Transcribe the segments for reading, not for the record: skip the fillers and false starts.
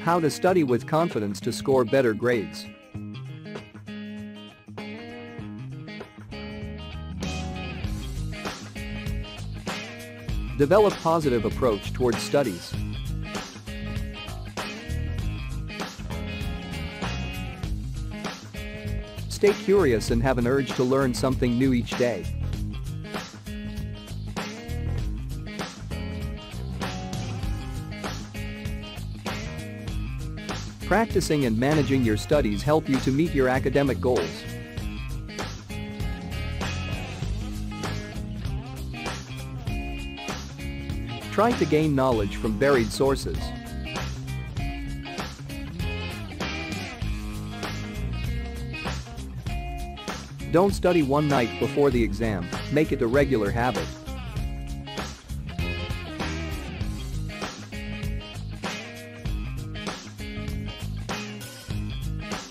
How to study with confidence to score better grades. Develop positive approach towards studies. Stay curious and have an urge to learn something new each day. Practicing and managing your studies help you to meet your academic goals. Try to gain knowledge from varied sources. Don't study one night before the exam, make it a regular habit.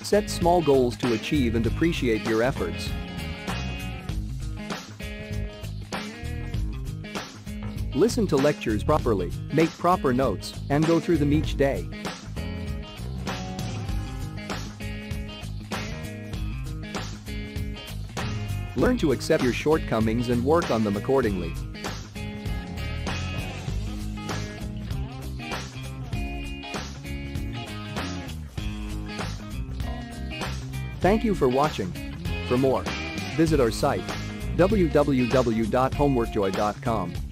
Set small goals to achieve and appreciate your efforts. Listen to lectures properly, make proper notes, and go through them each day. Learn to accept your shortcomings and work on them accordingly. Thank you for watching. For more, visit our site www.homeworkjoy.com.